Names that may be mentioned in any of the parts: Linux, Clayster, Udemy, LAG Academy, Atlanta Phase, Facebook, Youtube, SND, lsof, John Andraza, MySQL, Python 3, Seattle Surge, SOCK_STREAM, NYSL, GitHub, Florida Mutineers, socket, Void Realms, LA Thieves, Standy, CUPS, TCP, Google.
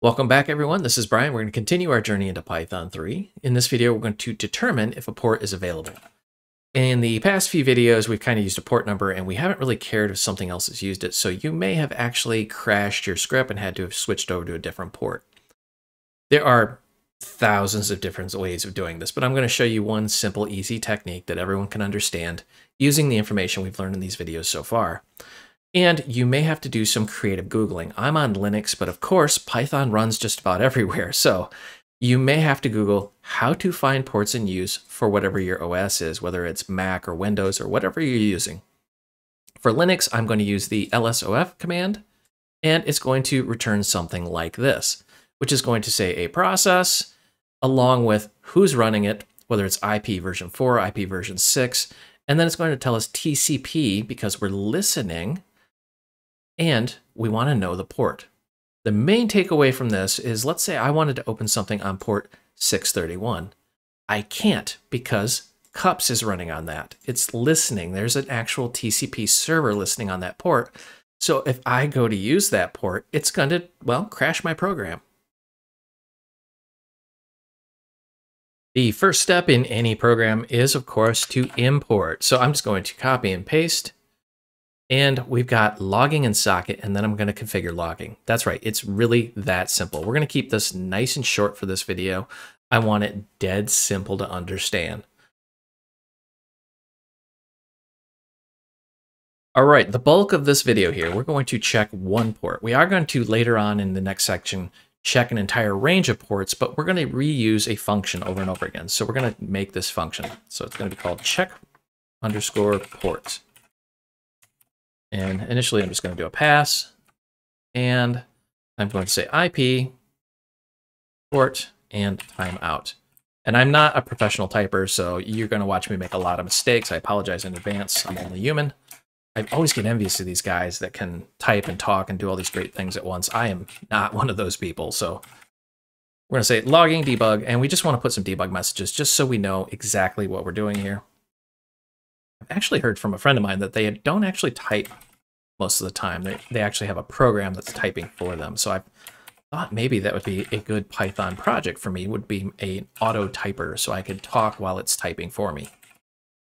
Welcome back, everyone. This is Brian. We're going to continue our journey into Python 3. In this video, we're going to determine if a port is available. In the past few videos, we've kind of used a port number, and we haven't really cared if something else has used it, so you may have actually crashed your script and had to have switched over to a different port. There are thousands of different ways of doing this, but I'm going to show you one simple, easy technique that everyone can understand using the information we've learned in these videos so far. And you may have to do some creative Googling. I'm on Linux, but of course, Python runs just about everywhere. So you may have to Google how to find ports in use for whatever your OS is, whether it's Mac or Windows or whatever you're using. For Linux, I'm going to use the lsof command, and it's going to return something like this, which is going to say a process along with who's running it, whether it's IP version 4, IP version 6, and then it's going to tell us TCP because we're listening. And we want to know the port. The main takeaway from this is, let's say I wanted to open something on port 631. I can't because CUPS is running on that. It's listening. There's an actual TCP server listening on that port. So if I go to use that port, it's going to, well, crash my program. The first step in any program is, of course, to import. So I'm just going to copy and paste. And we've got logging and socket, and then I'm going to configure logging. That's right. It's really that simple. We're going to keep this nice and short for this video. I want it dead simple to understand. All right, the bulk of this video here, we're going to check one port. We are going to later on in the next section check an entire range of ports, but we're going to reuse a function over and over again. So we're going to make this function. So it's going to be called check underscore port. And initially, I'm just going to do a pass, and I'm going to say IP, port, and timeout. And I'm not a professional typer, so you're going to watch me make a lot of mistakes. I apologize in advance. I'm only human. I always get envious of these guys that can type and talk and do all these great things at once. I am not one of those people. So we're going to say logging debug, and we just want to put some debug messages just so we know exactly what we're doing here. I've actually heard from a friend of mine that they don't actually type most of the time. They actually have a program that's typing for them. So I thought maybe that would be a good Python project for me, would be an auto typer, so I could talk while it's typing for me.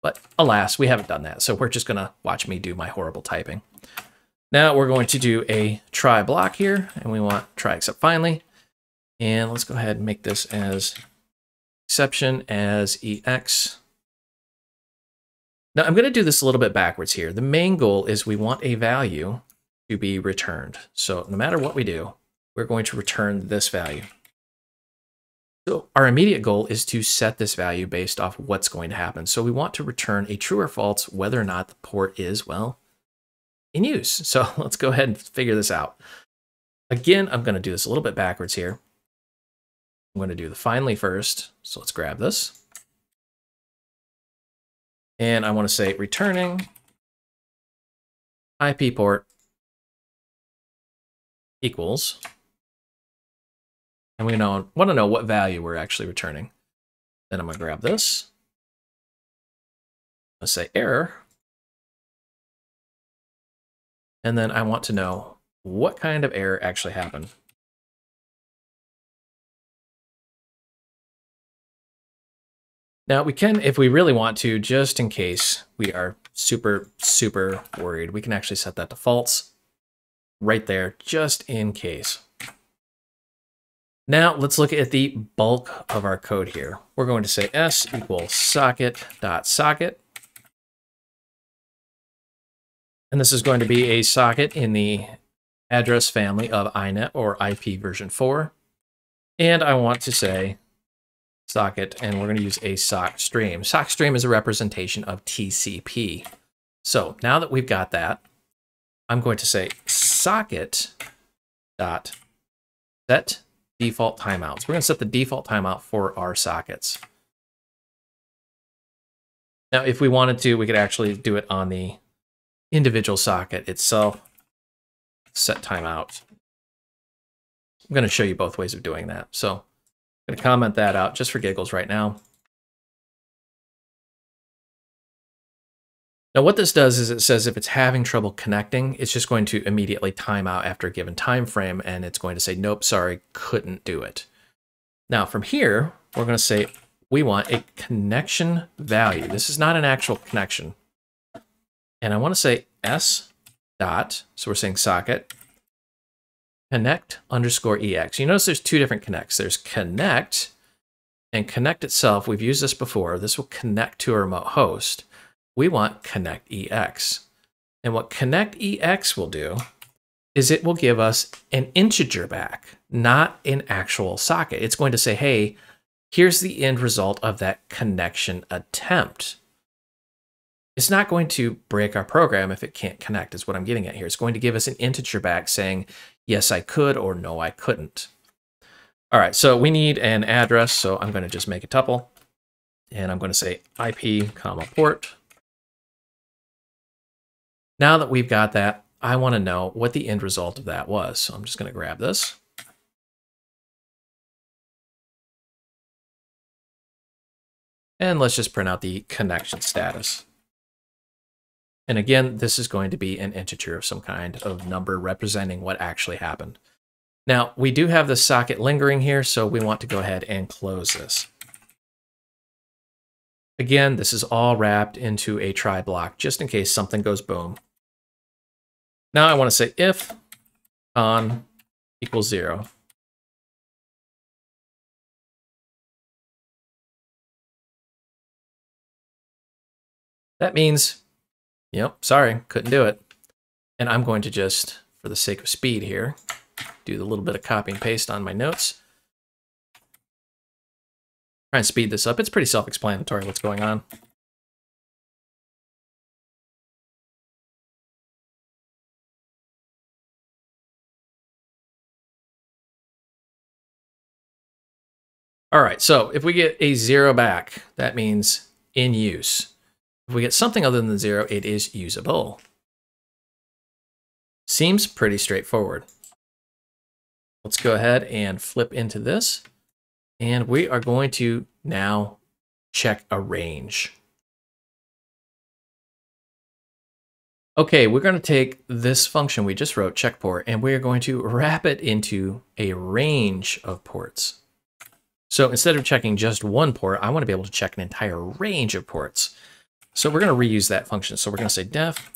But alas, we haven't done that. So we're just going to watch me do my horrible typing. Now we're going to do a try block here, and we want try except finally. And let's go ahead and make this as exception as EX. Now I'm going to do this a little bit backwards here. The main goal is we want a value to be returned. So no matter what we do, we're going to return this value. So our immediate goal is to set this value based off what's going to happen. So we want to return a true or false, whether or not the port is, well, in use. So let's go ahead and figure this out. Again, I'm going to do this a little bit backwards here. I'm going to do the finally first. So let's grab this. And I want to say returning IP port equals, and we want to know what value we're actually returning. Then I'm going to grab this. Let's say error. And then I want to know what kind of error actually happened. Now we can, if we really want to, just in case we are super, super worried, we can actually set that to false right there, just in case. Now let's look at the bulk of our code here. We're going to say s equals socket.socket. And this is going to be a socket in the address family of INET or IP version 4. And I want to say socket, and we're going to use a sock stream. Sock stream is a representation of TCP. So now that we've got that, I'm going to say socket dot set default timeouts. We're going to set the default timeout for our sockets. Now, if we wanted to, we could actually do it on the individual socket itself. Set timeout. I'm going to show you both ways of doing that. So I'm going to comment that out just for giggles right now. Now what this does is it says if it's having trouble connecting, it's just going to immediately time out after a given time frame, and it's going to say, nope, sorry, couldn't do it. Now from here, we're going to say we want a connection value. This is not an actual connection. And I want to say s dot, so we're saying socket, connect underscore ex. You notice there's two different connects. There's connect and connect itself. We've used this before. This will connect to a remote host. We want connect ex. And what connect ex will do is it will give us an integer back, not an actual socket. It's going to say, hey, here's the end result of that connection attempt. It's not going to break our program if it can't connect, is what I'm getting at here. It's going to give us an integer back saying, yes, I could, or no, I couldn't. All right, so we need an address. So I'm going to just make a tuple, and I'm going to say IP, comma, port. Now that we've got that, I want to know what the end result of that was. So I'm just going to grab this. And let's just print out the connection status. And again, this is going to be an integer of some kind of number representing what actually happened. Now, we do have the socket lingering here, so we want to go ahead and close this. Again, this is all wrapped into a try block, just in case something goes boom. Now I want to say if on equals 0. That means, yep, sorry, couldn't do it. And I'm going to just, for the sake of speed here, do the little bit of copy and paste on my notes. Try and speed this up. It's pretty self-explanatory what's going on. All right, so if we get a 0 back, that means in use. If we get something other than 0, it is usable. Seems pretty straightforward. Let's go ahead and flip into this. And we are going to now check a range. Okay, we're going to take this function we just wrote, check port, and we're going to wrap it into a range of ports. So instead of checking just one port, I want to be able to check an entire range of ports. So we're going to reuse that function. So we're going to say def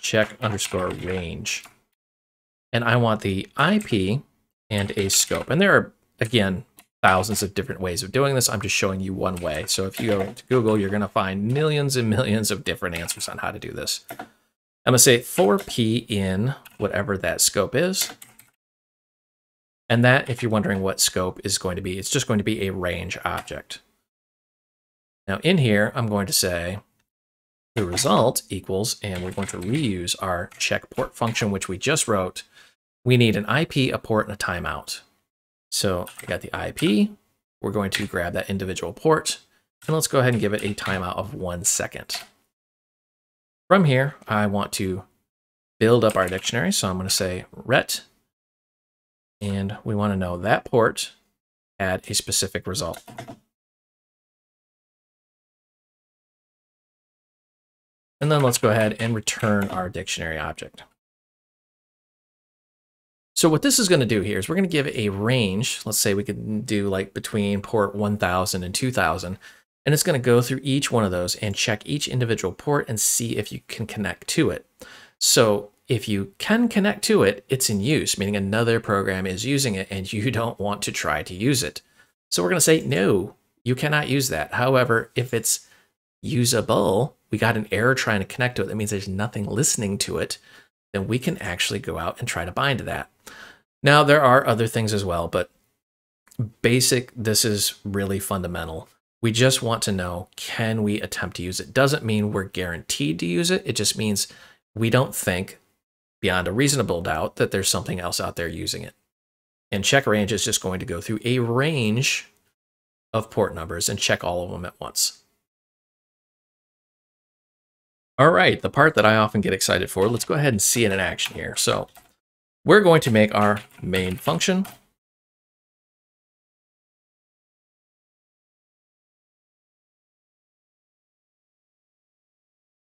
check underscore range. And I want the IP and a scope. And there are, again, thousands of different ways of doing this. I'm just showing you one way. So if you go to Google, you're going to find millions and millions of different answers on how to do this. I'm going to say 4p in whatever that scope is. And that, if you're wondering what scope is going to be, it's just going to be a range object. Now in here, I'm going to say the result equals, and we're going to reuse our check port function, which we just wrote. We need an IP, a port, and a timeout. So we got the IP. We're going to grab that individual port, and let's go ahead and give it a timeout of 1 second. From here, I want to build up our dictionary. So I'm going to say ret, and we want to know that port had a specific result. And then let's go ahead and return our dictionary object. So what this is going to do here is we're going to give it a range. Let's say we could do like between port 1000 and 2000, and it's going to go through each one of those and check each individual port and see if you can connect to it. So if you can connect to it, it's in use, meaning another program is using it and you don't want to try to use it. So we're going to say, no, you cannot use that. However, if it's usable, we got an error trying to connect to it. That means there's nothing listening to it. Then we can actually go out and try to bind to that. Now, there are other things as well, but basic, this is really fundamental. We just want to know, can we attempt to use it? Doesn't mean we're guaranteed to use it. It just means we don't think beyond a reasonable doubt that there's something else out there using it. And check range is just going to go through a range of port numbers and check all of them at once. All right, the part that I often get excited for, let's go ahead and see it in action here. So we're going to make our main function.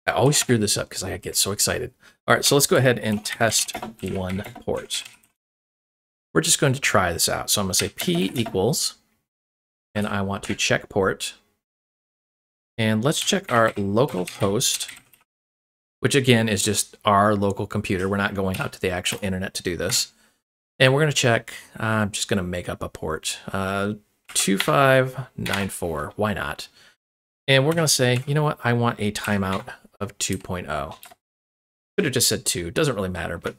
I always screw this up because I get so excited. All right, so let's go ahead and test one port. We're just going to try this out. So I'm going to say p equals, and I want to check port. And let's check our local host, which again is just our local computer. We're not going out to the actual internet to do this. And we're going to check, I'm just going to make up a port, 2594. Why not? And we're going to say, you know what? I want a timeout of 2.0. Could have just said 2. Doesn't really matter. But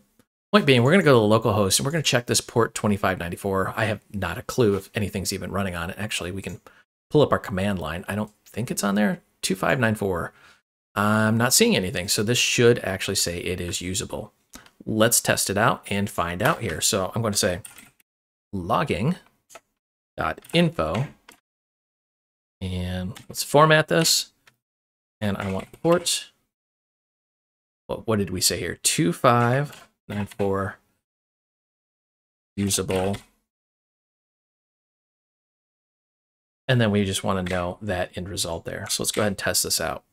point being, we're going to go to the local host and we're going to check this port 2594. I have not a clue if anything's even running on it. Actually, we can pull up our command line. I don't think it's on there. 2594. I'm not seeing anything. So this should actually say it is usable. Let's test it out and find out here. So I'm going to say logging.info, and let's format this. And I want port. Well, what did we say here? 2594 usable. And then we just want to know that end result there. So let's go ahead and test this out.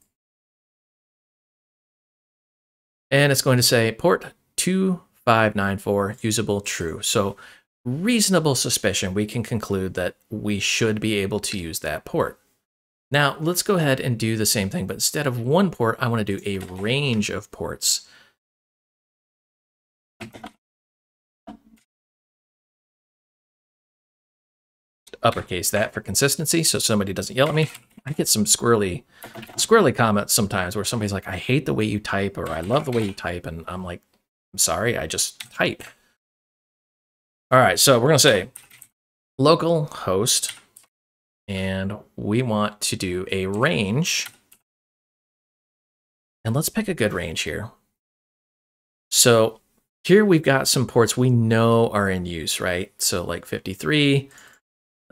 And it's going to say port 2594 usable true. So reasonable suspicion, we can conclude that we should be able to use that port. Now let's go ahead and do the same thing, but instead of one port, I want to do a range of ports. Uppercase that for consistency so somebody doesn't yell at me. I get some squirrely comments sometimes where somebody's like, I hate the way you type, or I love the way you type, and I'm like, I'm sorry, I just type. All right, so we're going to say local host, and we want to do a range. And let's pick a good range here. So here we've got some ports we know are in use, right? So like 53.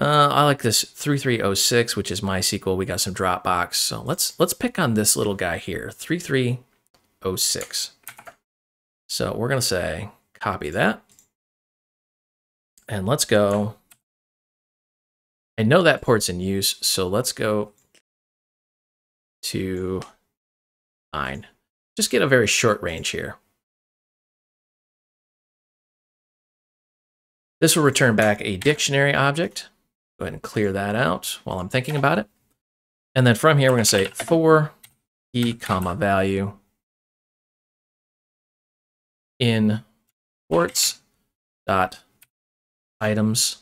I like this 3306, which is MySQL. We got some Dropbox. So let's pick on this little guy here, 3306. So we're going to say copy that. And let's go. I know that port's in use, so let's go to 9. Just get a very short range here. This will return back a dictionary object. Go ahead and clear that out while I'm thinking about it. And then from here, we're going to say for e comma value in ports dot items.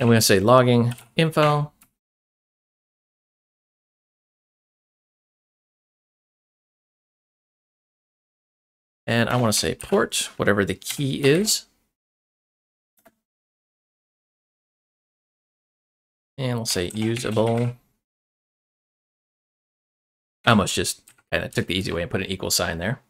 And we're going to say logging info. And I want to say port, whatever the key is. And we'll say usable. I almost just kind of took the easy way and put an equal sign there.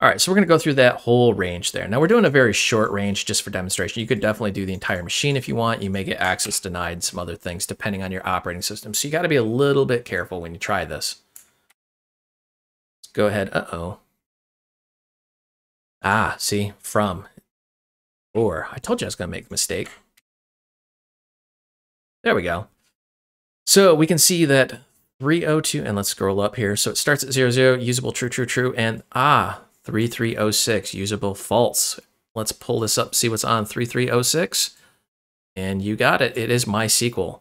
All right, so we're going to go through that whole range there. Now we're doing a very short range just for demonstration. You could definitely do the entire machine if you want. You may get access denied and some other things depending on your operating system. So you got to be a little bit careful when you try this. Let's go ahead. Uh-oh. Ah, see, from, or, I told you I was going to make a mistake. There we go. So we can see that 302, and let's scroll up here. So it starts at 00, usable true, true, true, and 3306, usable false. Let's pull this up, see what's on 3306. And you got it. It is MySQL.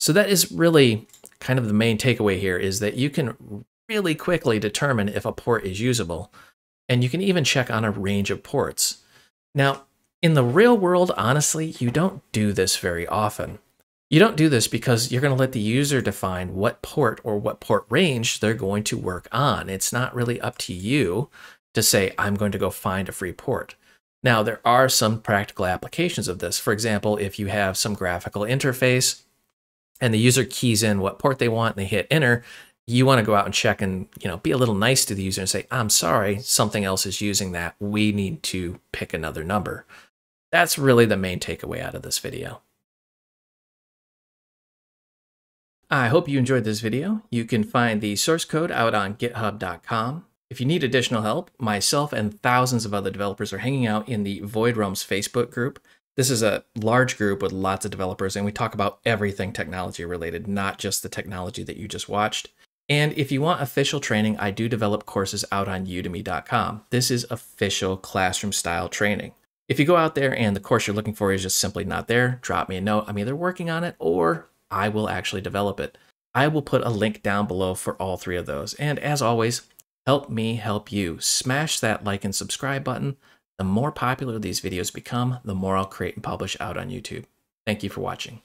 So that is really kind of the main takeaway here, is that you can really quickly determine if a port is usable. And you can even check on a range of ports. Now, in the real world, honestly, you don't do this very often. You don't do this because you're going to let the user define what port or what port range they're going to work on. It's not really up to you to say, I'm going to go find a free port. Now, there are some practical applications of this. For example, if you have some graphical interface and the user keys in what port they want and they hit enter, you want to go out and check and, you know, be a little nice to the user and say, I'm sorry, something else is using that. We need to pick another number. That's really the main takeaway out of this video. I hope you enjoyed this video. You can find the source code out on github.com. If you need additional help, myself and thousands of other developers are hanging out in the Void Realms Facebook group. This is a large group with lots of developers, and we talk about everything technology related, not just the technology that you just watched. And if you want official training, I do develop courses out on udemy.com. This is official classroom style training. If you go out there and the course you're looking for is just simply not there, drop me a note. I'm either working on it or I will actually develop it. I will put a link down below for all three of those. And as always, help me help you. Smash that like and subscribe button. The more popular these videos become, the more I'll create and publish out on YouTube. Thank you for watching.